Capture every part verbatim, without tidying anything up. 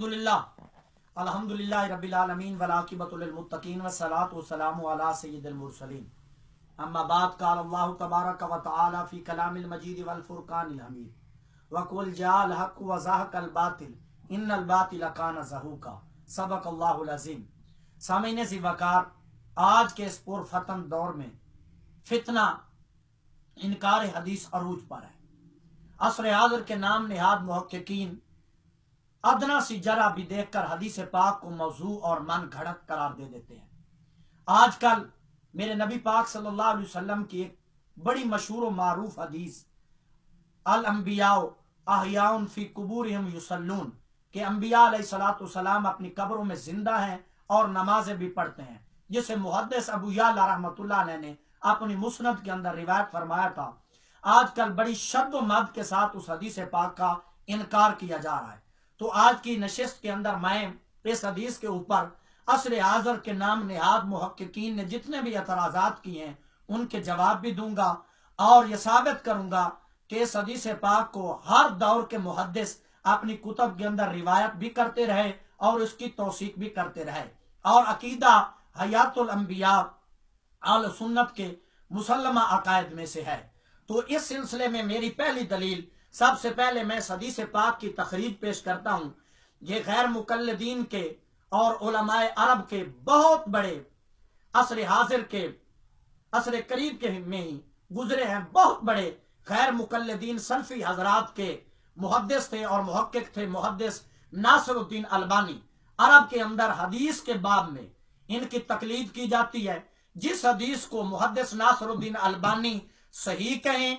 अल्हम्दुलिल्लाह अल्हम्दुलिल्लाह रब्बिल आलमीन वलाकिबतुल लिल मुत्तकीन वस्सलातु वस्सलामु अला सय्यिदिल मुरसलीन अम्मा बाद काल अल्लाहु तबारक व तआला फी कलामिल मजीद वल फुरकानिल हमीद वकुल जाल हक व ज़हकल बातिल इन्नल बातिल काना ज़हूका सबक अल्लाहुल अज़ीम। सामईन ज़िवाकार, आज के इस पुरफतन दौर में फितना इनकार हदीस अरूज पर है। असर हाज़िर के नाम निहाद मुहक्किकीन अदना सी जरा भी देखकर हदीस पाक को मौजू और मन घड़त करार दे देते हैं। आजकल मेरे नबी पाक सल्लल्लाहु अलैहि वसल्लम की एक बड़ी मशहूर व मारूफ हदीस अल अंबियाओ अहयाउन फी कुबूरिहिम युसल्लून के अंबिया अलैहिस्सलातु वस्सलाम अपनी कब्रों में जिंदा हैं और नमाजें भी पढ़ते हैं, जिसे मुहद्दिस अबू याला रहमतुल्लाह अलैह ने अपनी मुस्नद के अंदर रिवायत फरमाया था। आजकल बड़ी शद्द व मद के साथ उस हदीस पाक का इनकार किया जा रहा है। तो आज की नशिस्त के अंदर मैं इस हदीस के ऊपर असर हाज़र के नाम निहाद मुहक्किकीन ने जितने भी एतराजात किए हैं उनके जवाब भी दूंगा और ये साबित करूंगा कि इस हदीस पाक को हर दौर के मुहद्दिस अपनी कुतब के अंदर रिवायत भी करते रहे और उसकी तौसीक भी करते रहे। और अकीदा हयातुल अंबिया आल सुन्नत के मुसल्लमा अकायद में से है। तो इस सिलसिले में मेरी पहली दलील, सबसे पहले मैं हदीस पाक की तखरीज पेश करता हूँ। ये गैर मुकल्लिदीन के और उलमाए अरब के बहुत बड़े असर हाजिर के असर करीब के में ही गुजरे हैं। बहुत बड़े गैर मुकल्लिदीन सल्फी हजरात के मुहद्दिस थे और मुहक्किक थे। मुहद्दिस नासिर उद्दीन अल्बानी। अरब के अंदर हदीस के बाब में इनकी तकलीद की जाती है। जिस हदीस को मुहद्दिस नासिरुद्दीन अल्बानी सही कहें,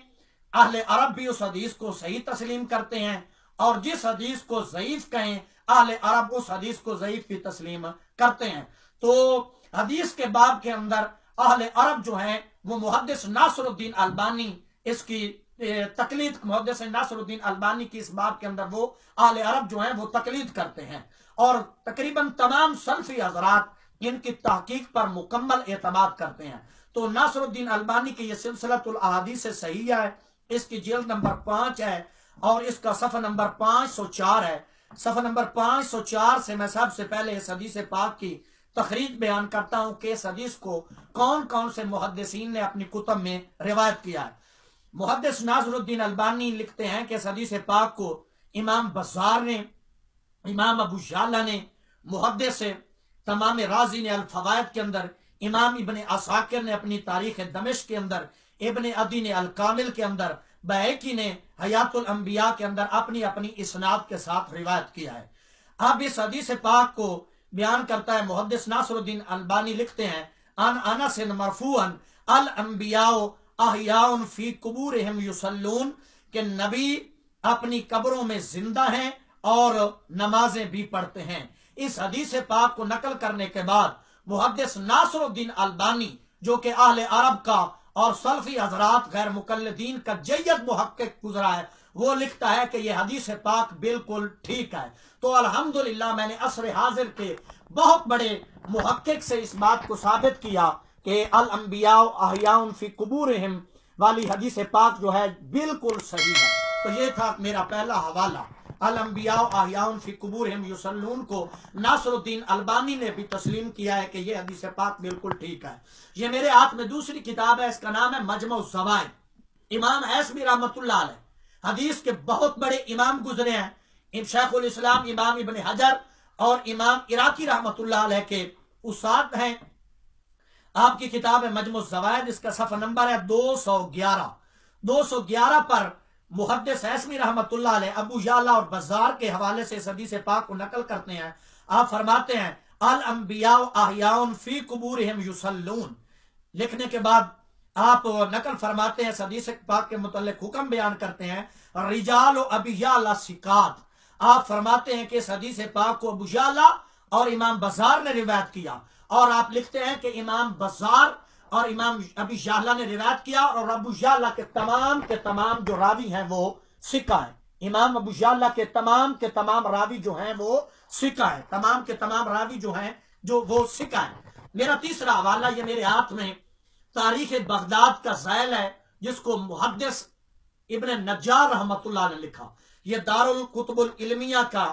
अहले अरब भी उस हदीस को सही तस्लीम करते हैं, और जिस हदीस को ज़ईफ कहें अहले अरब उस हदीस को ज़ईफ की तस्लीम करते हैं। तो हदीस के बाब के अंदर अहले अरब जो हैं वो मुहद्दिस नासिरुद्दीन अल्बानी इसकी तकलीद, मुहद्दिस नासिरुद्दीन अल्बानी की इस बाब के अंदर वो अहले अरब जो हैं वो तकलीद करते हैं। और तकरीबन तमाम सल्फ़ी हज़रात इनकी तहकीक पर मुकम्मल एतमाद करते हैं। तो नासिरुद्दीन अल्बानी की यह सिलसिलतुल अहादीस सही है, इसकी जेल्द नंबर पांच है और इसका सफा नंबर पांच सौ चार है। सफा नंबर पांच सौ चार से मैं सबसे पहले इस हदीस पाक की तखरीज बयान करता हूं कि इस हदीस को कौन कौन से मुहद्दिसीन ने अपनी कुतब में रिवायत किया है। मुहद्दिस नासिरुद्दीन अल्बानी लिखते हैं कि इस हदीस पाक को इमाम बज़्ज़ार ने, इमाम अबू याला ने, मुहद्दिस तमाम राजी ने अल-फ़वाइद के अंदर, इमाम इबन असाकिर ने अपनी तारीख दमिश्क के अंदर, इबन अदी ने अल-कामिल के अंदर, बैहक़ी ने हयातुल अंबिया के अंदर अपनी अपनी इसनाद के साथ रिवायत किया है। अब इस हदीस पाक को बयान करता है मुहद्दिस नासिरुद्दीन अल्बानी, लिखते हैं अन अनस मरफ़ूअन अल अंबियाओ अहयाउन फी कुबूरिहिम युसल्लून के नबी अपनी कब्रों में जिंदा हैं और नमाजें भी पढ़ते हैं। इस हदीस पाक को नकल करने के बाद मुहद्दिस नासिरुद्दीन अल्बानी जो कि अहले अरब का और सल्फी हजरात गैर मुकल्लिदीन का जय्यद मुहक्किक गुजरा है, वो लिखता है कि यह हदीस पाक बिल्कुल ठीक है। तो अल्हम्दुलिल्लाह मैंने असर हाजिर के बहुत बड़े मुहक्किक से इस बात को साबित किया कि अल अंबिया अहयाउन फी कुबूरिहिम वाली हदीस पाक जो है बिल्कुल सही है। तो ये था मेरा पहला हवाला, अल अंबिया अहयाउन फी कुबूरिहिम युसल्लून को नासिरुद्दीन अल्बानी ने भी तस्लीम किया है कि यह हदीस पाक बिल्कुल ठीक है। ये मेरे हाथ में दूसरी किताब है, इसका नाम है मजमू ज़वाइद। इमाम हैसबी रहमतुल्लाह अलैह हदीस के बहुत बड़े इमाम गुजरे हैं। शेखुल इस्लाम इमाम इबन हजर और इमाम इराकी रहमतुल्लाह अलैह के उस्ताद हैं। आपकी किताब है मजमू ज़वाइद, इसका सफा नंबर है दो सौ ग्यारह दो सौ ग्यारह पर मुहद्दिस हैसमी रहमतुल्लाह अलैह अबू याला और बज़्ज़ार के हवाले से हदीस पाक को नकल करते हैं। आप फरमाते हैं अल अंबिया अहयाउन फी कुबूरिहिम युसल्लून, लिखने के बाद आप नकल फरमाते हैं हदीस पाक के मुतल्लिक हुक्म बयान करते हैं रिजाल अबी याला सिकात। आप फरमाते हैं कि इस हदीस पाक को अबू याला और इमाम बज़्ज़ार ने रिवायत किया, और आप लिखते हैं कि इमाम बज़्ज़ार और इमाम अबी याला ने रिवायत किया और अबू याला के तमाम के तमाम जो रावी हैं वो सिका है। इमाम अबू याला के तमाम के तमाम रावी जो हैं वो सिका है। तमाम के तमाम रावी जो हैं जो वो सिका है। मेरा तीसरा हवाला, ये मेरे हाथ में तारीख बगदाद का ज़ैल है जिसको मुहद्दिस इब्न नज्जार रहमतुल्लाह ने लिखा। यह दारुल कुतुबुल इल्मिया का,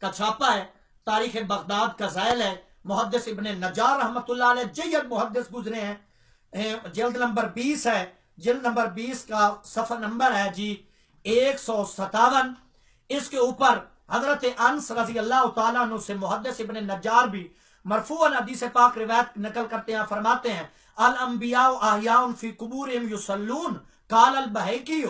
का छापा है। तारीख बगदाद का ज़ैल है। मुहद्दिस इब्न नजार रहमतुल्लाह अलैह जय्यद मुहद्दिस गुजरे हैं, जल्द नंबर बीस है, जल्द नंबर बीस का सफ़ा नंबर है जी एक सौ सतावन। इसके ऊपर हजरत अनस रजी अल्लाह तआला अन्हु से मुहद्दिस इब्न नजार भी मरफूअन हदीस पाक रिवायत नकल करते हैं, फरमाते हैं अल अंबिया अहयाउन फी कुबूरिहिम युसल्लून काल अल बहैकी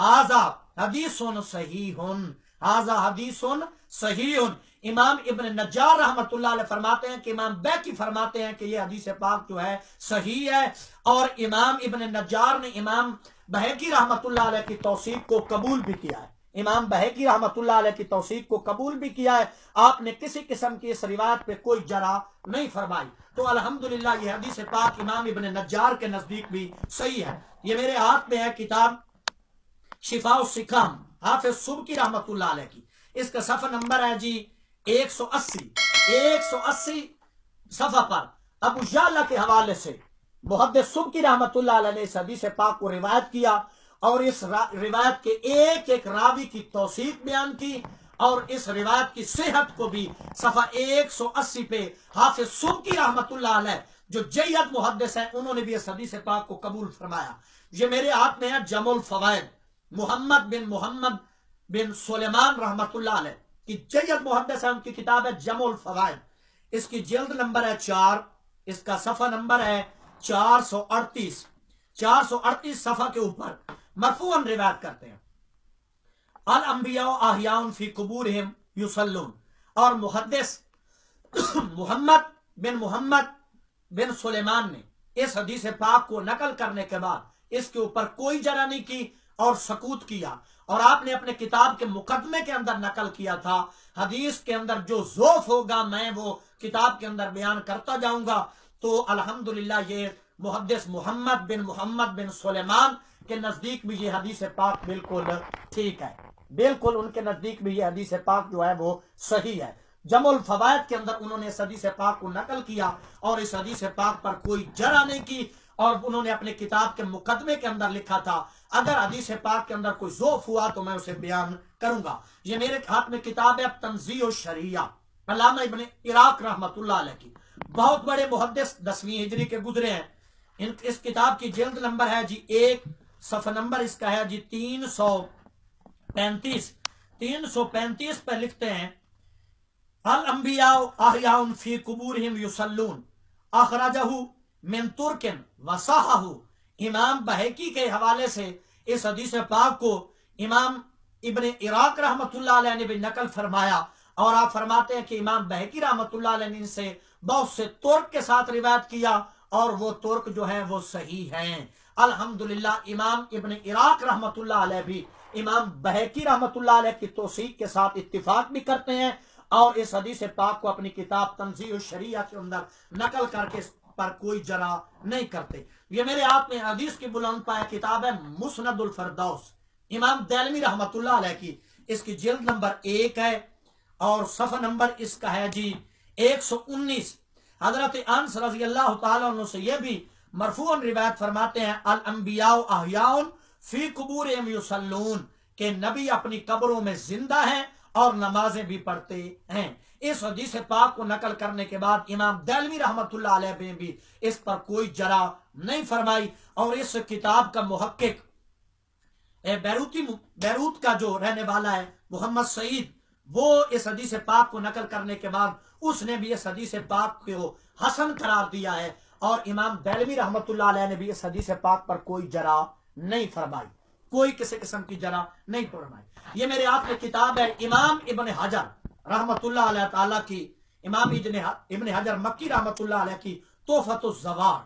हाजा हदीसुन सहीहुन हाजा हदीसुन सहीहुन। इमाम इब्न नजार रहमतुल्लाह अलैह फरमाते हैं कि इमाम बैकी फरमाते हैं कि यह हदीस पाक जो है सही है, और इमाम इब्न नजार ने इमाम बहैकी रहमतुल्लाह अलैह की तौसीक को कबूल भी किया है, इमाम बहैकी रहमतुल्लाह अलैह की तौसीक को कबूल भी किया है। आपने किसी किस्म की इस रिवायत पे कोई जरा नहीं फरमाई, तो अल्हम्दुलिल्लाह ये हदीस पाक इमाम इब्न नजार के नज़दीक भी सही है। ये मेरे हाथ में है किताब शिफा उस-सिकाम हाफिज सुबकी रहमतुल्लाह अलैह की, इसका सफ़ा नंबर है जी एक सौ अस्सी। एक सौ अस्सी सफ़ा पर अबू याला के हवाले से मुहद्दिस सुबकी रहमतुल्लाह अलैह ने इस हदीस पाक को रिवायत किया और इस रिवायत के एक एक रावी की तौसीक बयान की और इस रिवायत की सेहत को भी सफ़ा एक सौ अस्सी पे हाफिज सुबकी रहमतुल्लाह अलैह जो जय्यद मुहद्दिस हैं उन्होंने भी इस हदीस पाक को कबूल फरमाया। ये मेरे हाथ में है जमाल फवाइद मोहम्मद बिन मोहम्मद बिन सुलेमान रहमतुल्लाह अलैह की जय्यद मुहद्दिस हैं, उनकी किताब है जमाल फवाइद, इसकी जल्द नंबर है चार, इसका सफ़ा नंबर है चार सौ अड़तीस। चार सौ अड़तीस सफ़ा के ऊपर मरफूअन रिवायत करते हैं अल अंबिया अहयाउन फी कुबूरिहिम युसल्लून, और मुहद्दिस मोहम्मद बिन मोहम्मद बिन सुलेमान ने इस हदीस पाक को नकल करने के बाद इसके ऊपर कोई जरा नहीं की और सकूत किया। और आपने अपने किताब के मुकदमे के अंदर नकल किया था, हदीस के अंदर जो ज़ोफ़ होगा मैं वो किताब के अंदर बयान करता जाऊंगा। तो अल्हम्दुलिल्लाह ये मुहद्दिस मोहम्मद बिन मोहम्मद बिन सुलेमान के नज़दीक भी ये हदीस पाक बिल्कुल ठीक है, बिल्कुल उनके नज़दीक भी ये हदीस पाक जो है वो सही है। जमुल फवायद के अंदर उन्होंने इस हदीस पाक को नकल किया और इस हदीस पाक पर कोई जरा नहीं की, और उन्होंने अपने किताब के मुकदमे के अंदर लिखा था अगर हदीस पाक के अंदर कोई जोफ हुआ तो मैं उसे बयान करूंगा। ये मेरे हाथ में किताब है तंजीह अश-शरीह अल्लामा इब्न इराक रहमतुल्लाह अलैह की, बहुत बड़े मुहद्दिस दसवीं हिजरी के गुजरे हैं। इन इस किताब की जल्द नंबर है जी एक, सफ़ा नंबर इसका है जी तीन सौ पैंतीस तीन सौ पैंतीस पर लिखते हैं अल अंबिया अहयाउन फी कुबूरिहिम युसल्लून अखरजहु मिन तुर्किन वसहहु। इमाम बहैकी के हवाले से इस हदीस पाक को इमाम इब्न इराक रहमतुल्लाह अलैह ने भी नकल फरमाया, और आप फरमाते हैं कि इमाम बहैकी रहमतुल्लाह अलैह ने इनसे बहुत से तुर्क के साथ रिवायत किया और वो तुर्क जो है वो सही हैं। अल्हम्दुलिल्लाह इमाम इब्न इराक रहमतुल्लाह अलैह भी इमाम बहैकी रहमतुल्लाह अलैह की तौसीक के साथ इत्तिफाक भी करते हैं और इस हदीस पाक को अपनी किताब तंजीह अश-शरीह के अंदर नकल करके इस पर कोई जरा नहीं करते। ये मेरे आप में हदीस की बुलंद पाया किताब है मुस्नद अल-फिरदौस इमाम दैलमी रहमतुल्लाह अलैह की, इसकी जल्द नंबर एक है और सफ़ा नंबर इसका है जी एक सौ उन्नीस। हजरत अनस रज़ी अल्लाह तआला अन्हु से ये भी मरफूअन रिवायत फरमाते हैं अल अंबिया अहयाउन फी कुबूरिहिम युसल्लून के नबी अपनी कब्रों में जिंदा हैं और नमाजें भी पढ़ते हैं। इस हदीस पाक को नकल करने के बाद इमाम दैलवी रहमतुल्लाह अलैह ने भी इस पर कोई जरा नहीं फरमाई, और इस किताब का मुहक्किक बैरूती बैरूत का जो रहने वाला है मोहम्मद सईद वो इस हदीस पाक को नकल करने के बाद उसने भी इस हदीस पाक को हसन करार दिया है, और इमाम दैलवी रहमतुल्लाह अलैह ने भी इस हदीस पाक पर कोई जरा नहीं फरमाई, कोई किसी किस्म की जरा नहीं फरमाई। ये मेरे हाथ में किताब है इमाम इब्न हजर रहमतुल्लाह अलैह ताला की, इमाम इब्न हजर मक्की रहमतुल्लाह अलैह की तोहफतुज़ ज़वार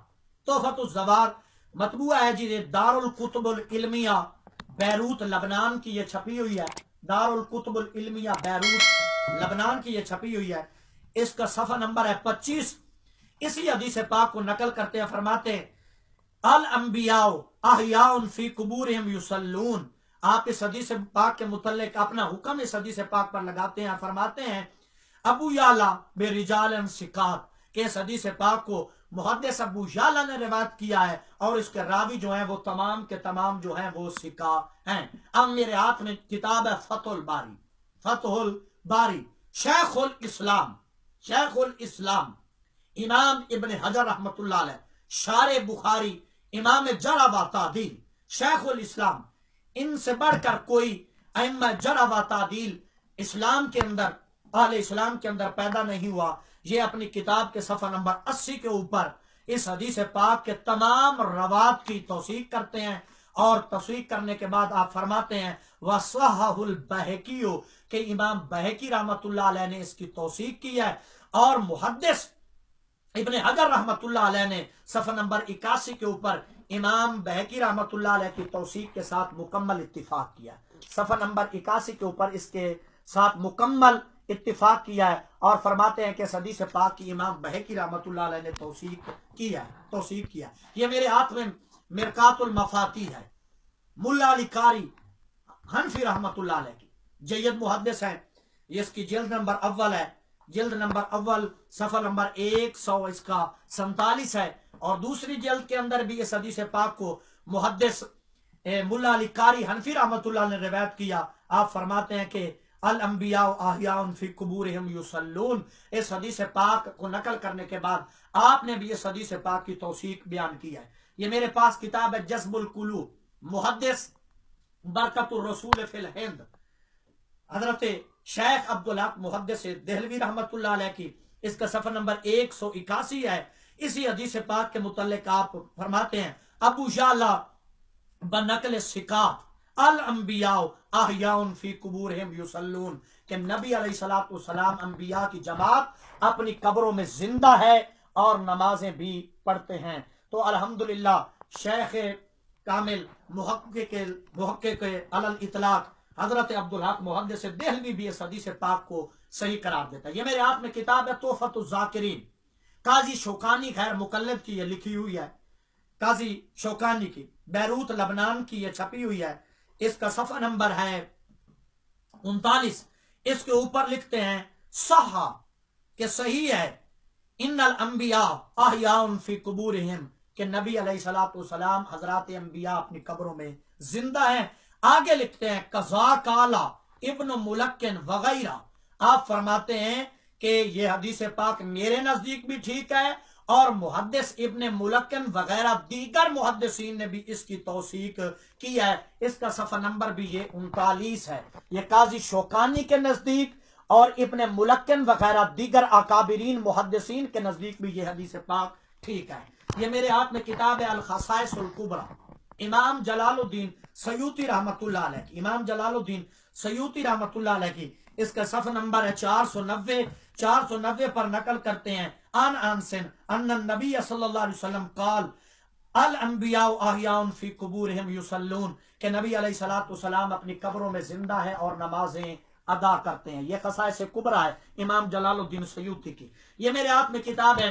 तोहफतुज़ ज़वार मतबूआ है जी दारुल कुतुबुल इल्मिया बैरूत लबनान की ये छपी हुई है, दारुल कुतुबुल इल्मिया बैरूत लबनान की ये छपी हुई है। इसका सफ़ा नंबर है पच्चीस। इसी हदीस पाक को नकल करते हैं, फरमाते हैं अल अंबिया अहयाउन फी कुबूरिहिम युसल्लून। आप इस हदीस पाक के मुतल्लिक अपना हुक्म इस हदीस पाक पर लगाते हैं, फरमाते हैं अबू याला बेरिजालन सिकात के इस हदीस पाक को मुहद्दिस अबू याला ने रिवायत किया है और इसके रावी जो हैं वो तमाम के तमाम जो हैं वो सिका हैं। अब मेरे हाथ में किताब है फतहुल बारी फतहुल बारी शेखुल इस्लाम, शेखुल इस्लाम इमाम इब्न हजर रहमतुल्लाह अलैह, शारे बुखारी, इमाम जरा व तादील, शेखुल इस्लाम, इनसे बढ़कर कोई अइम्मा जरा व तादील इस्लाम के अंदर, अहले इस्लाम के अंदर पैदा नहीं हुआ। ये अपनी किताब के सफा नंबर अस्सी के ऊपर इस हदीस पाक के तमाम रवात की तौसीक करते हैं और तौसीक करने के बाद आप फरमाते हैं वसहहुल बहकी के इमाम बहकी रहमतुल्लाह अलैह ने इसकी तौसीक की है और मुहद्दिस इब्न हजर रहमतुल्लाह अलैह ने सफा नंबर इक्यासी के ऊपर इमाम बहकी रहमतुल्लाह अलैह की तौसीक के साथ मुकम्मल इत्तिफाक किया है। सफा नंबर इक्यासी के ऊपर इसके साथ मुकम्मल इत्तिफाक किया है और फरमाते हैं कि सदी से पाक की इमाम बहकी रहमतुल्लाह अलैह ने तौसीक किया है, तौसीक किया है। ये मेरे हाथ में मिरात अल-मफातीह है, मुल्ला अल-कारी हनफी रहमतुल्लाह अलैह की, जय्यद मुहद्दिस हैं। ये इसकी जल्द नंबर अव्वल है, जल्द नंबर अव्वल सफा नंबर एक सौ इसका सैतालीस है और दूसरी जल्द के अंदर भी इस हदीस पाक को मुहद्दिस मुल्ला अल-कारी हनफी रहमतुल्लाह अलैह ने रिवायत किया। आप फरमाते हैं कि अल अंबिया अहयाउन फी कुबूरिहिम युसल्लून, इस हदीस पाक को नकल करने के बाद आपने भी इस हदीस पाक की तौसीक बयान की है। ये मेरे पास किताब है जज़्बुल कुलूब, मुहद्दिस बरकतुर रसूल फिल हिंद, हजरत शेख अब्दुल हक मुहद्दिस देहलवी रहमतुल्लाह अलैह की, इसका सफर नंबर एक सौ इक्यासी है। इसी हदीस पाक के मुतल्लिक आप फरमाते हैं अबू याला बनकल सिकात अल अंबिया अहयाउन फी कुबूरिहिम युसल्लून, कि नबी अलैहिस्सलातु वस्सलाम अंबिया की जमात अपनी कब्रों में जिंदा है और नमाजें भी पढ़ते हैं। तो अल्हम्दुलिल्लाह शेख कामिल मुहक्किक मुहक्किक अल इतलाक हजरत अब्दुल हक मुहद्दिस देहलवी भी इस हदीस पाक को सही करार देता है। ये मेरे हाथ में किताब है तोहफतुल जाकिरीन, काजी शौकानी खैर मुकल्लिद की ये लिखी हुई है, काजी शौकानी की, बैरूत लबनान की ये छपी हुई है। इसका सफा नंबर है उनतालीस। इसके ऊपर लिखते हैं सहा के सही है, इन्नल अंबिया अहयाउन फी कुबूरिहिम, के नबी अलैहिस्सलातु वस्सलाम हजरत अंबिया अपनी कब्रों में जिंदा हैं। आगे लिखते हैं कज़ा काला इब्न मुलक्किन वगैरह। आप फरमाते हैं कि यह हदीस पाक मेरे नजदीक भी ठीक है और मुहद्दिस इब्न मुलक्किन वगैरह दीगर मुहद्दिसीन ने भी इसकी तौसीक की है। इसका सफा नंबर भी ये उनतालीस है। ये काजी शौकानी के नजदीक और इब्न मुलक्किन वगैरह दीगर अकाबिरीन मुहद्दिसीन के नजदीक भी ये हदीस पाक ठीक है। ये मेरे हाथ में किताब है अल-खसाइस अल-कुबरा, इमाम जलालुद्दीन सयूती रहमतुल्लाह अलैह की, इमाम जलालुद्दीन सयूती रहमतुल्लाह अलैह की। इसका सफा नंबर है चार सौ नब्बे। चार सौ नब्बे पर नकल करते हैं अन अनसिन अन्न नबी सल्लल्लाहु अलैहि वसल्लम काल अल अंबिया अहयाउन फी कुबूरिहिम युसल्लून, के नबी अलैहिस्सलातु वस्सलाम अपनी कब्रों में जिंदा है और नमाजें अदा करते हैं। यह खसाइस कुबरा है इमाम जलालुद्दीन सयूती की। ये मेरे हाथ में किताब है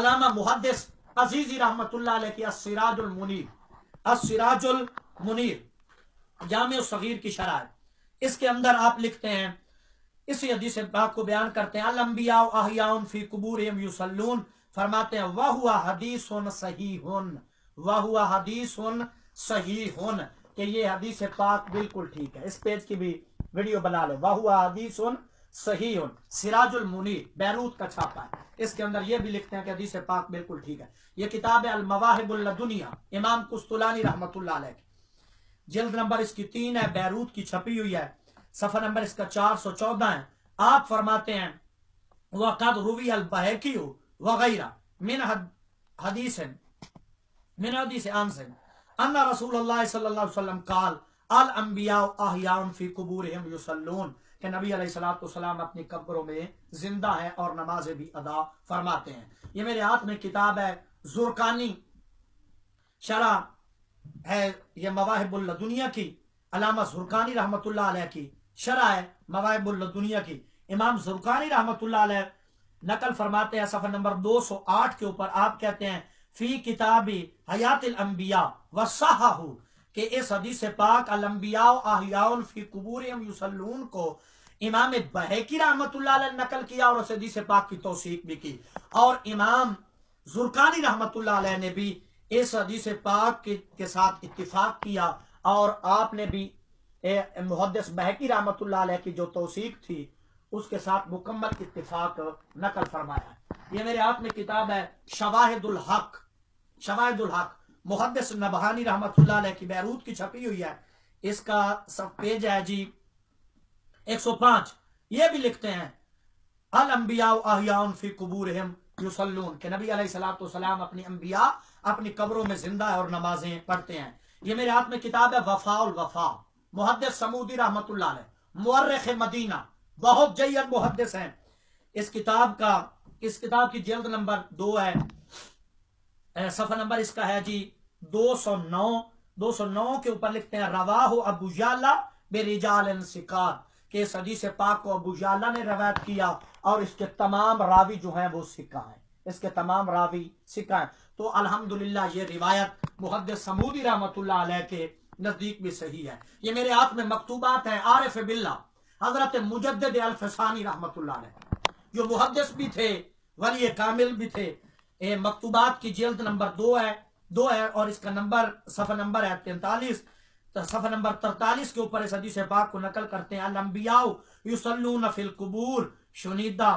अल्लामा मुहद्दिस अजीजी रहमतुल्लाह अलैह की सिराजुल मुनीर, सिराजुल मुनीर जामे सगीर की शराह। इसके अंदर आप लिखते हैं, इसी हदीस पाक को बयान करते हैं अल-अंबिया अहयाउन फी कुबूरिहिम युसल्लून, फरमाते हैं वह हुआ हदीसुन सहीहुन, वह हुआ हदीसुन सहीहुन, कि ये हदीस पाक बिल्कुल ठीक है। इस पेज की भी वीडियो बना लो, वह हुआ हदीसुन सहीहुन, सिराजुल मुनीर बैरूत का छापा है। इसके अंदर यह भी लिखते हैं कि हदीस पाक बिल्कुल ठीक है। यह किताब है अल-मवाहिब अद-दुनिया, इमाम कस्तलानी रहमतुल्लाह अलैह की, जल्द नंबर इसकी तीन है, बैरूत की छपी हुई है। सफा नंबर इसका चार सौ चौदह है। आप फरमाते हैं वक़द रुवी अल-बहकी वगैरह मिन हदीस मिन हदीस अनस अन्ना रसूलुल्लाह सल्लल्लाहु अलैहि वसल्लम काल अल अंबिया अहयाउन फी कुबूरिहिम युसल्लून, के नबी अलैहिस्सलातु वस्सलाम अपनी कब्रों में जिंदा है और नमाजें भी अदा फरमाते हैं। ये मेरे हाथ में किताब है ज़रक़ानी शरह है, यह मवाहिब अद-दुनिया की, अल्लामा ज़रक़ानी रहमतुल्लाह अलैह की शरह है मवाहिब अद-दुनिया की। इमाम ज़रक़ानी रहमतुल्लाह अलैह नकल फरमाते हैं सफर नंबर दो सौ आठ के ऊपर। आप कहते हैं फी किताबी हयातिल अंबिया वस्सहहु, के इस हदीस पाक अल अंबिया अहयाउन फी कुबूरिहिम युसल्लून को इमाम बहकी रहमतुल्लाह अलैह ने नकल किया और उस हदीस पाक की तौसीक भी की और इमाम ज़रक़ानी रहमतुल्लाह अलैह ने भी इस हदीस पाक के साथ इत्तिफाक किया और आपने भी मुहद्दिस बहकी रहमतुल्लाह अलैह की जो तौसीक थी उसके साथ मुकम्मल इत्तिफाक नकल फरमाया है। ये मेरे हाथ में किताब है शवाहिद अल-हक, शवाहिद अल-हक मुहद्दिस नबहानी रहमतुल्लाह अलैह की बैरूत की छपी हुई है। इसका सब पेज है जी एक सौ पाँच। ये भी लिखते हैं अल अंबिया अहयाउन फी कुबूरहिम युसल्लून के नबी अलैहिस्सलातु वस्सलाम अपनी अंबिया अपनी कब्रों में जिंदा है और नमाजें पढ़ते हैं। ये मेरे हाथ में किताब है वफाउल वफा मुहद्दिस समूदी रहमतुल्लाह अलैह मुअर्रिख मदीना, बहुत जय्यद मुहद्दिस हैं। इस किताब का इस किताब की जल्द नंबर दो है, सफा नंबर इसका है जी दो सौ नौ। दो सौ नौ के ऊपर लिखते हैं रवाहु अबू याला बेरिजालिन सिकार के इस हदीस पाक को अबू याला ने रवायत किया और इसके तमाम रावी जो हैं वो सिका हैं, इसके तमाम रावी सिका हैं। तो अल्हम्दुलिल्लाह ये रिवायत मुहद्दिस समूदी रहमतुल्लाह अलैह के नजदीक भी सही है। ये मेरे हाथ में मकतूबात हैं आरिफ बिल्ला हजरत मुजद्दिद अल-फसानी रहमतुल्लाह अलैह जो मुहद्दिस भी थे वली कामिल भी थे। ये मकतूबात की जल्द नंबर दो है दो है और इसका नंबर सफा नंबर है तैंतालीस। सफा नंबर तरतालीस के ऊपर इस हदीस पाक को नकल करते हैं अल-अंबियाउ युसल्लून फिल कुबूर शुनीदा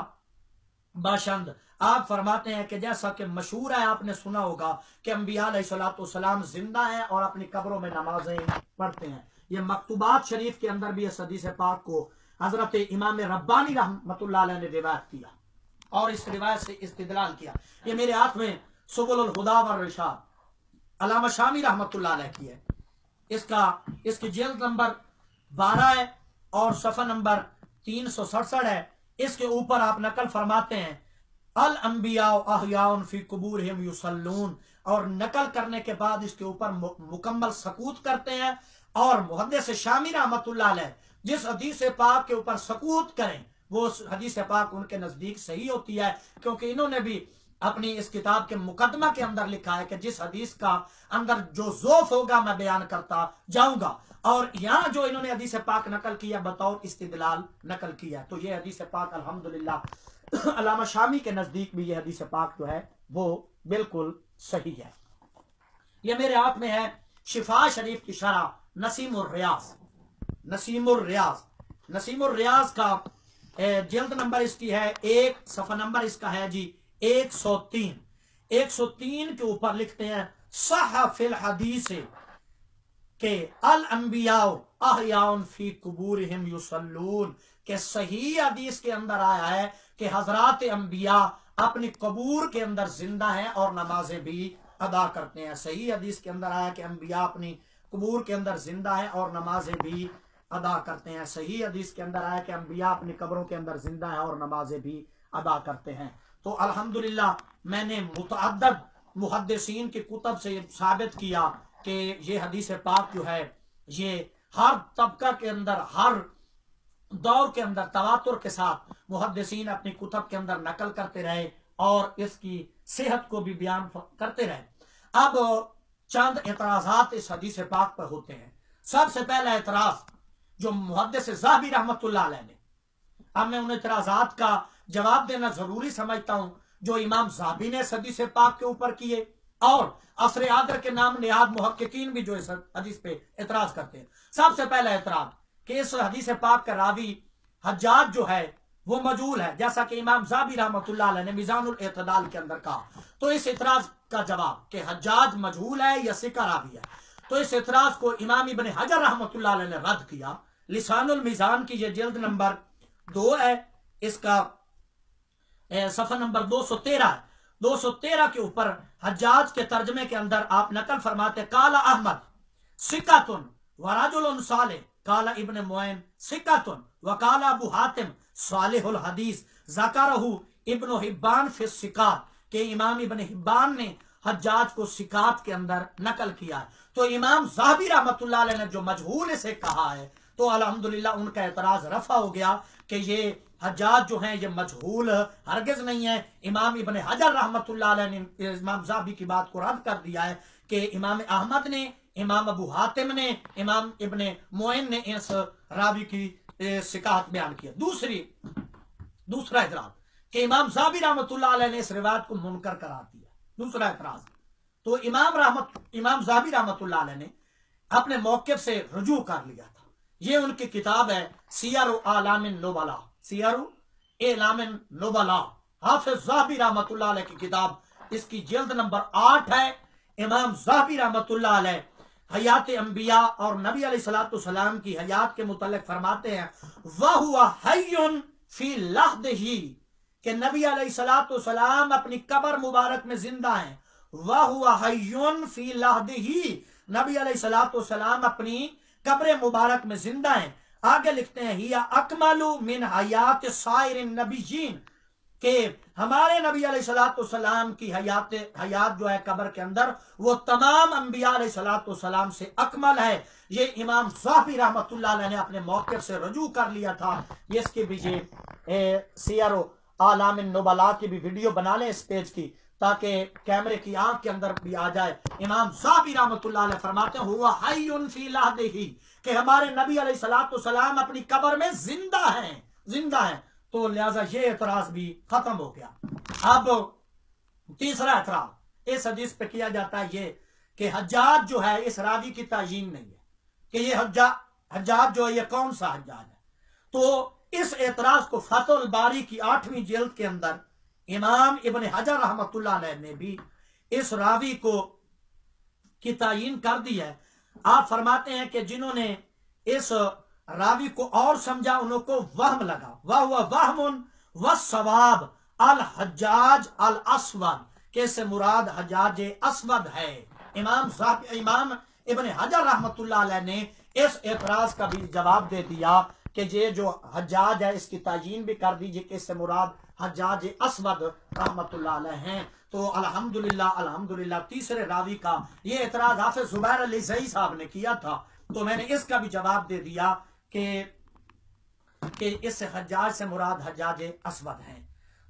बाशंद। आप फरमाते हैं कि जैसा कि मशहूर है आपने सुना होगा कि अंबिया अलैहिस्सलाम जिंदा हैं और अपनी कब्रों में नमाजें पढ़ते हैं। ये मकतूबात शरीफ के अंदर भी इस हदीस पाक को हजरत इमाम रब्बानी रहमतुल्लाह अलैह ने रिवायत किया और इस रिवायत से इस्तिदलाल किया। ये मेरे हाथ में सुबुल हुदा वर रिशाद अल्लामा शामी रहमतुल्लाह अलैह की है। इसका इसकी जेल्द नंबर बारह है और सफा नंबर तीन सौ सड़सठ है। इसके ऊपर आप नकल फरमाते हैं अल अंबिया अहयाउन फी कुबूरहिम युसल्लून और नकल करने के बाद इसके ऊपर मुकम्मल सकूत करते हैं। और मुहद्दिस शामी रहमतुल्लाह अलैह जिस हदीस पाक के ऊपर सकूत करें वो हदीस पाक उनके नजदीक सही होती है, क्योंकि इन्होंने भी अपनी इस किताब के मुकदमा के अंदर लिखा है कि जिस हदीस का अंदर जो जोफ होगा मैं बयान करता जाऊंगा। और यहाँ जो इन्होंने हदीस पाक नकल किया बतौर इस्तिदलाल नकल किया, तो ये हदीस पाक अल्हम्दुलिल्लाह अल्लामा शामी के नजदीक भी ये हदीस पाक जो है वो बिल्कुल सही है। ये मेरे हाथ में है शिफा शरीफ की शरह नसीम रियाज नसीम रियाज नसीम रियाज का जल्द नंबर इसकी है एक, सफा नंबर इसका है जी एक सौ तीन। एक सौ तीन के ऊपर लिखते हैं सहफिल हदीस के अल अंबियाओ अहयाउन फी कुबूरहिम युसल्लून के सही हदीस के अंदर आया है कि हजरात अंबिया अपनी कबूर के अंदर जिंदा हैं और नमाजें भी अदा करते हैं। सही हदीस के अंदर आया कि अंबिया अपनी कबूर के अंदर जिंदा है और नमाजें भी अदा करते हैं। सही हदीस के अंदर आया कि अंबिया अपनी कब्रों के अंदर जिंदा है और नमाजें भी अदा करते हैं। तो अल्हम्दुलिल्लाह मैंने मुतअद्दद मुहद्दिसीन की कुतब से ये साबित किया कि ये हदीस पाक जो है ये हर तबका के अंदर हर दौर के अंदर तवातुर के साथ मुहद्दिसीन अपनी कुतब के अंदर नकल करते रहे और इसकी सेहत को भी बयान करते रहे। अब चंद एतराजात इस हदीस पाक पर होते हैं। सबसे पहला एतराज जो मुहद्दिस ज़हबी रहमतुल्लाह अलैह ने, अब मैं उन एतराजात का जवाब देना जरूरी समझता हूं जो इमाम ज़हबी ने हदीस पाक के ऊपर किए और असर आदर के नाम निहाद मुहक्किकीन भी जो इस हदीस पे एतराज करते हैं। सबसे पहला एतराज कि इस हदीस पाक का रावी हज्जाज जो है वो मजहूल है, जैसा कि इमाम ज़हबी रहमतुल्लाह अलैह ने मिज़ानुल एतदाल के अंदर कहा। तो इस एतराज का जवाब कि हज्जाज मजहूल है या सिका रावी है, तो इस एतराज को इमाम इबन हजर रहमतुल्लाह अलैह ने रद्द किया। लिसानुल मिज़ान की यह जल्द नंबर दो है, इसका सफा नंबर दो सौ तेरह। दो सौ तेरह के ऊपर हज्जाज के तर्जमे के अंदर आप नकल फरमाते काला अहमद सिकातुन व रजुल सालिह काला इब्न मुइन सिकातुन व काला अबू हातिम सालिहुल हदीस ज़करहु इब्न हिब्बान फी सिकात के इमाम इब्न हिब्बान ने हज्जाज को सिकात के अंदर नकल किया है। तो इमाम ज़हबी रहमतुल्लाह अलैह ने जो मजहूल से कहा है तो अल्हम्दुलिल्लाह उनका एतराज रफा हो गया कि ये हज्जाज जो हैं ये मजहूल हरगिज नहीं है। इमाम इबन हजर रहमतुल्लाह अलैह ने इमाम ज़हबी की बात को रद्द कर दिया है कि इमाम अहमद ने, इमाम अबू हातिम ने, इमाम इबन मोइन ने इस रावी की शिकायत बयान किया। दूसरी दूसरा एतराज कि इमाम ज़हबी रहमतुल्लाह अलैह ने इस रिवायत को मुनकर करार दिया। दूसरा एतराज तो इमाम रहमत इमाम ज़हबी रहमतुल्लाह अलैह ने अपने मौक़िफ़ से रुजू कर लिया था। ये उनकी किताब है सियर आलामिन नुबला सियारु एलामिन नुबला हाफिज ज़ाहबी रहमतुल्लाह अलैह की किताब, इसकी जिल्द नंबर आठ है। इमाम ज़ाहबी रहमतुल्लाह अलैह हयात अंबिया और नबी अलैहिस्सलाम की हयात के मुतालिक फरमाते हैं वह हुआ हय्युन फी लहदही, कि नबी अलैहिस्सलाम अपनी कब्र मुबारक में जिंदा हैं। वह हुआ हय्युन फी लहदही, नबी अलैहिस्सलाम अपनी कब्र मुबारक में जिंदा हैं। आगे लिखते हैं हिया अकमलु मिन हयात साइर नबीयीन, के हमारे नबी अलैहिस्सलाम की हयात हयात जो है कब्र के अंदर वो तमाम अंबिया अलैहिस्सलाम से अकमल है। ये इमाम ज़ाहबी रहमतुल्लाह अलैह ने अपने मौक़िफ़ से रजू कर लिया था। ये इसकी भी ये सियर आलाम नुबला की भी वीडियो बना लें इस पेज की, ताकि कैमरे की आंख के अंदर भी आ जाए। इमाम ज़ाहबी रहमतुल्लाह अलैह फरमाते हैं हुआ हय्युन फी लहदिही, कि हमारे नबी अलैहिस्सलाम अपनी कब्र में जिंदा हैं, जिंदा हैं। तो लिहाजा ये एतराज भी खत्म हो गया। अब तीसरा एतराज इस हदीस पे किया जाता है ये कि हज्जाज जो है इस रावी की तायीन नहीं है कि ये हज्जा हज्जाज जो है ये कौन सा हज्जाज है। तो इस एतराज को फथ अल बारी की आठवीं जिल्द के अंदर इमाम इब्न हजर रहमतुल्लाह अलैह ने भी इस रावी को की तायीन कर दी है। आप फरमाते हैं कि जिन्होंने इस रावी को और समझा उनको वहम लगा। वह हुआ वहमुन व सवाब अल हज्जाज अल अस्वद, कैसे मुराद हज्जाज अस्वद है। इमाम ज़ाहबी इमाम इब्न हजर रहमतुल्लाह अलैह ने इस एतराज का भी जवाब दे दिया कि ये जो हज्जाज है इसकी तायीन भी कर दीजिए कि इससे मुराद हज्जाज अस्वद रहमतुल्लाह अलैह हैं। तो अल्हम्दुलिल्लाह अल्हम्दुलिल्लाह तीसरे रावी का ये एतराज हाफिज ज़ुबैर अली ज़ई साहब ने किया था, तो मैंने इसका भी जवाब दे दिया के, के इस हज्जाज से मुराद हज्जाज अस्वद हैं।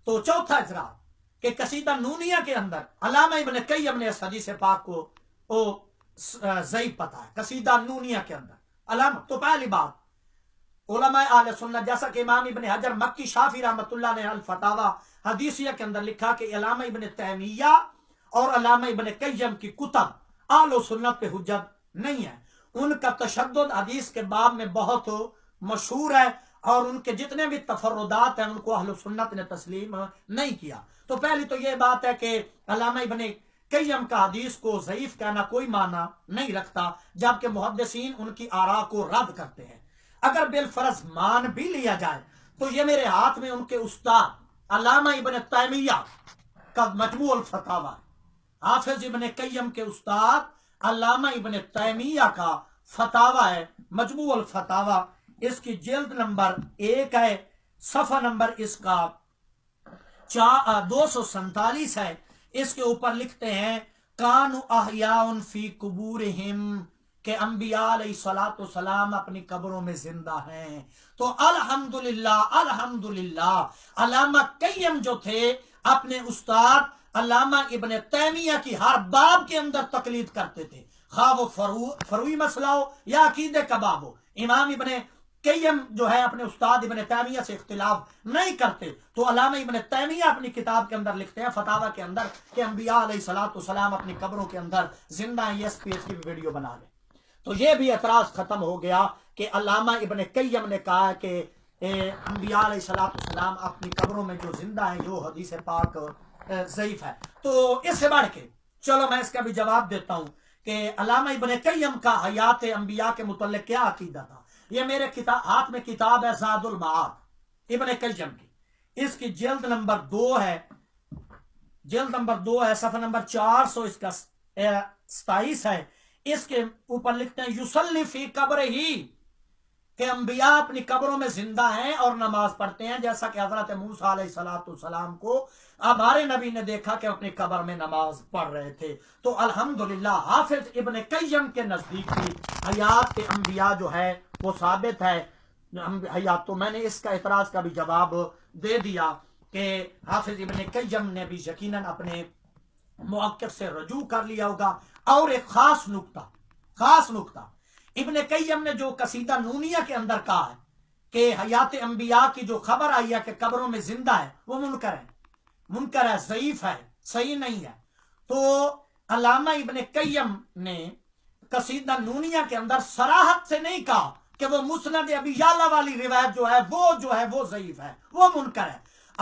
तो चौथा इजराब के कसीदा नूनिया के अंदर अल्लामा इब्न कय्यम ने इस हदीस पाक को ओ ज़ईफ़ बताया। कसीदा नूनिया के अंदर अलाम तो पहली बात उलमाए आले सुन्नत, जैसा कि इमाम इब्न हजर मक्की शाफी रहमतुल्लाह ने अल फतावा हदीसिया के अंदर लिखा कि अल्लामा इब्न तैमिया और अल्लामा इब्न कय्यम की कुतब आले सुन्नत पे हुज्जत नहीं है। उनका तशद्दुद हदीस के बाब में बहुत मशहूर है और उनके जितने भी तफर्रुदात हैं उनको अहले सुन्नत ने तस्लीम नहीं किया। तो पहली तो ये बात है कि अल्लामा इब्न कय्यम का हदीस को ज़ईफ़ कहना कोई माना नहीं रखता, जबकि मुहद्दिसीन उनकी आरा को रद्द करते हैं। अगर बिलफर्ज मान भी लिया जाए तो ये मेरे हाथ में उनके उस्ताद अल्लामा इब्न तैमिया का मजमू अल फतावा, हाफिज इब्न कय्यम के उस्ताद अल्लामा इब्न तैमिया का फतावा है मजमू अल फतावा। इसकी जिल्द नंबर एक है, सफा नंबर इसका दो सौ सैतालीस है। इसके ऊपर लिखते हैं कानु अहयाउन फी कुबूरिहिम, के अंबिया अलैहिस्सलाम अपनी कब्रों में जिंदा हैं। तो अल्हम्दुलिल्लाह अल्हम्दुलिल्लाह अल्लामा कय्यम जो थे अपने उस्ताद अल्लामा इब्न तैमिया की हर बाब के अंदर तकलीद करते थे, खा वो फरू फरूई मसला हो या अकीदे कबाब हो। इमाम इब्न कय्यम जो है अपने उस्ताद इब्न तैमिया से इख्तिलाफ नहीं करते। तो अल्लामा इब्न तैमिया अपनी किताब के अंदर लिखते हैं फतावा के अंदर कि अंबिया अलैहिस्सलाम अपनी कब्रों के अंदर जिंदा हैं। इस पेज की वीडियो बना लें। तो ये भी एतराज खत्म हो गया कि अल्लामा इब्न कय्यम ने कहा कि अंबिया अलैहिस्सलाम अपनी कब्रों में जो जिंदा हैं जो हदीस पाक ज़ईफ़ है। तो इससे बढ़ के चलो मैं इसका भी जवाब देता हूं कि अल्लामा इब्न कय्यम का हयात अंबिया के मुतल्लिक़ क्या अकीदा था। यह मेरे किताब हाथ में किताब है ज़ादुल मआद इब्न कय्यम की, इसकी जिल्द नंबर दो है, जिल्द नंबर दो है, सफा नंबर चार सौ इसका सताइस है। इसके ऊपर लिखते हैं युसल्ली फी कब्रिही, कि अंबिया अपनी कब्रों में जिंदा हैं और नमाज पढ़ते हैं, जैसा कि हजरत मूसा अलैहिस्सलाम को हमारे नबी ने देखा कि अपनी कब्र में नमाज पढ़ रहे थे। तो अल्हम्दुलिल्लाह हाफिज इब्न कय्यम के नजदीक भी हयात अंबिया जो है वो साबित है हयात। तो मैंने इसका एतराज का भी जवाब दे दिया कि हाफिज इब्न कय्यम ने भी यकीनन अपने मौक़िफ़ से रजू कर लिया होगा। और एक खास नुकता खास नुकता इब्न कय्यम ने जो कसीदा नूनिया के अंदर कहा है कि हयात अंबिया की जो खबर आई है कि कब्रों में जिंदा है वो मुनकर है मुनकर है ज़ईफ़ है, सही नहीं है। तो अल्लामा इब्न कय्यम ने कसीदा नूनिया के अंदर सराहत से नहीं कहा कि वो मुस्नद अबी याला वाली रिवायत जो है वो जो है वो ज़ईफ है, वो मुनकर है।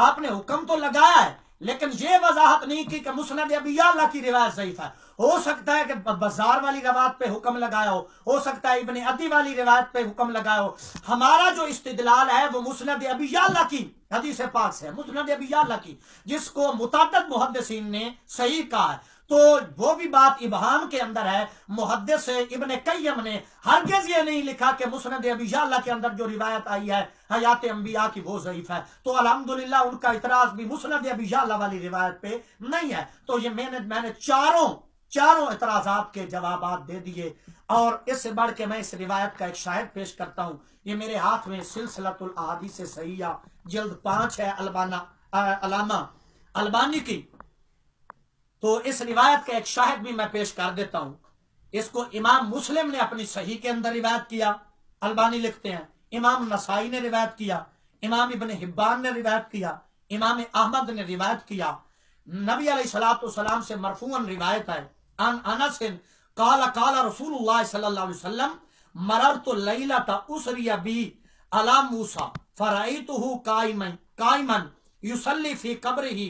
आपने हुक्म तो लगाया है लेकिन ये वजाहत नहीं की कि मुस्नद अबी याला की रिवायत ज़ईफ है। हो सकता है कि बज़ार वाली रिवायत पे हुक्म लगाया हो, हो सकता है इब्न अदी वाली रिवायत पे हुक्म लगाया हो। हमारा जो इस्तिदलाल है वो मुस्नद अबी याला की हदीस पाक से है, मुस्नद अबी याला की, जिसको मुताद्दद मुहद्दिसीन ने सही कहा है। तो वो भी बात इबहाम के अंदर है। मुहद्दिस इब्न कय्यम ने हरगिज़ ये नहीं लिखा कि मुस्नद अबी याला के अंदर जो रिवायत आई है हयात अंबिया की वो ज़ईफ है। तो अल्हम्दुलिल्लाह उनका इतराज़ भी मुस्नद अबी याला वाली रिवायत पे नहीं है। तो ये मैंने मैंने चारों चारों इतराज़ात के जवाब दे दिए। और इससे बढ़ के मैं इस रिवायत का एक शाहिद पेश करता हूँ। ये मेरे हाथ में सिलसिलतुल अहादीस सहीहा जल्द पाँच है, अलबाना अलामा अलबानी की। तो इस रिवायत का एक शाहिद भी मैं पेश कर देता हूँ। इसको इमाम मुस्लिम ने अपनी सही के अंदर रिवायत किया, अलबानी लिखते हैं, इमाम नसाई ने रिवायत किया, इमाम इब्न हिब्बान ने रिवायत किया, इमाम अहमद ने रिवायत किया। नबी अलैहिस्सलाम से मरफूअन रिवायत है, अन अनस काला काला रसूलुल्लाह सल्लल्लाहु अलैहि वसल्लम मररतु लैलता उसरिया बी अला मूसा फराइतुहु काइमन काइमन युसल्ली फी कब्रिही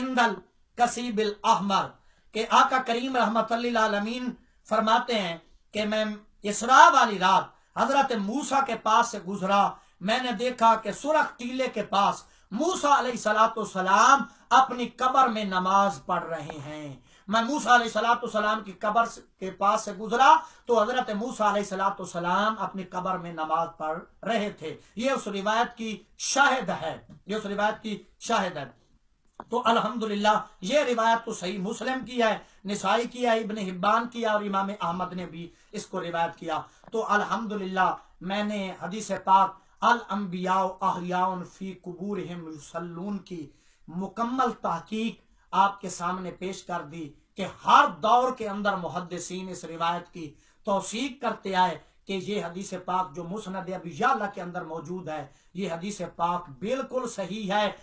इंदल कसीबिल अहमर। के आका करीम रहमतुल्लिल आलमीन फरमाते हैं कि मैं इसरा वाली रात हजरत मूसा के पास से गुजरा, मैंने देखा कि सुरख टीले के पास मूसा अलैहिस्सलाम अपनी कब्र में नमाज पढ़ रहे हैं। मैं मूसा अलैहिस्सलाम की कब्र के पास से गुजरा तो हजरत मूसा अलैहिस्सलाम अपनी कब्र में नमाज पढ़ रहे थे। ये उस रिवायत की शाहिद है, ये उस रिवायत की शाहिद है। तो अल्हम्दुलिल्लाह ये रिवायत तो सही मुस्लिम की है, निसाई की है, इब्न हिब्बान की है और इमाम अहमद ने भी इसको रिवायत किया। तो अल्हम्दुलिल्लाह मैंने हदीस पाक अल अंबिया अहयाउन फी कुबूरिहिम युसल्लून की मुकम्मल तहकीक आपके सामने पेश कर दी कि हर दौर के अंदर मुहद्दिसीन इस रिवायत की तौसीक करते आए कि ये हदीस पाक जो मुस्नद अबी याला के अंदर मौजूद है ये हदीस पाक बिल्कुल सही है।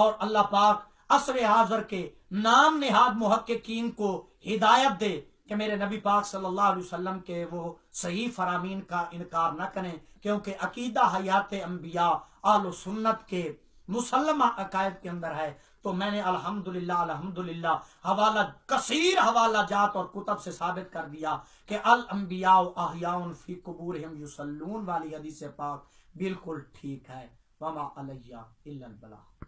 और अल्लाह पाक असर हाजर के नाम निहाद मुहक्किकीन को हिदायत दे कि मेरे नबी पाक सल्लल्लाहु अलैहि वसल्लम के वो सही फरामीन का इनकार न करें, क्योंकि अकीदा हयात अंबिया आलो सुन्नत के मुसलमा अकायद के अंदर है। तो मैंने अल्हम्दुलिल्लाह अल्हम्दुलिल्लाह हवाला कसीर हवाला जात और कुतब से साबित कर दिया कि अल अंबिया अहयाउन फी कुबूरिहिम युसल्लून वाली हदीस पाक बिल्कुल ठीक है। वमा अलैया इल्लल बला।